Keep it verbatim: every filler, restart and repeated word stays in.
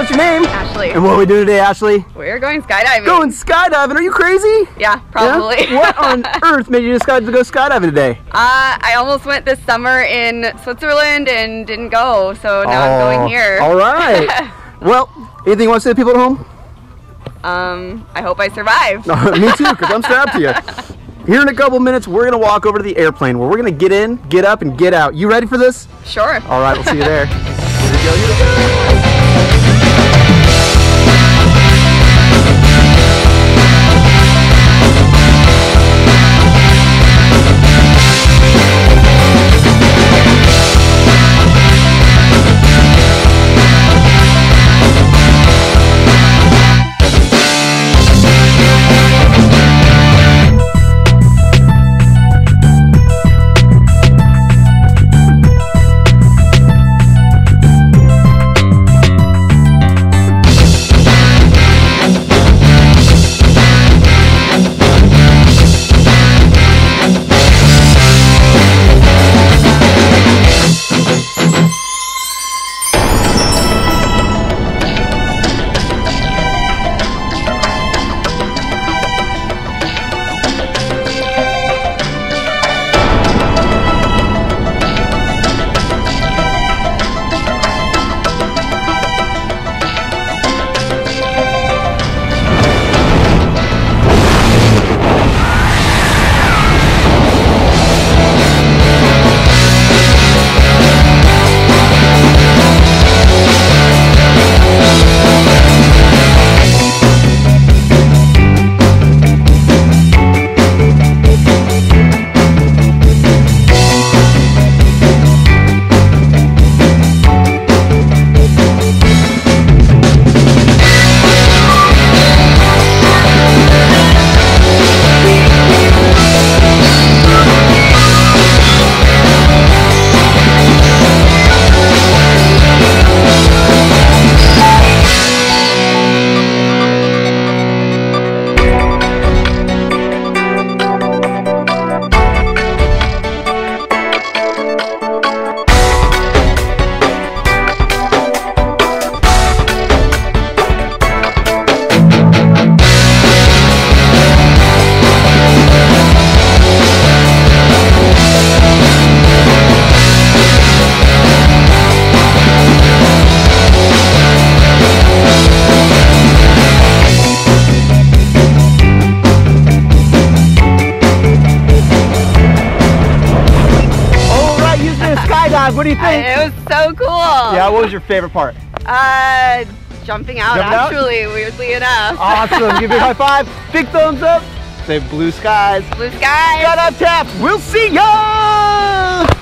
what's your name? Ashley. And what we do today, Ashley? We're going skydiving. Going skydiving? Are you crazy? Yeah, probably. Yeah? What on earth made you decide to go skydiving today? Uh, I almost went this summer in Switzerland and didn't go, so now oh, I'm going here. All right. Well, anything you want to say to people at home? Um, I hope I survive. Me too, because I'm strapped to you. Here in a couple minutes, we're going to walk over to the airplane where we're going to get in, get up, and get out. You ready for this? Sure. All right, we'll see you there. Here we go, here we go. What do you think? I, it was so cool. Yeah, what was your favorite part? Uh, jumping out, jumping actually, out? weirdly enough. Awesome. Give me a high five. Big thumbs up. Say blue skies. Blue skies. Shout out, Taps. We'll see ya.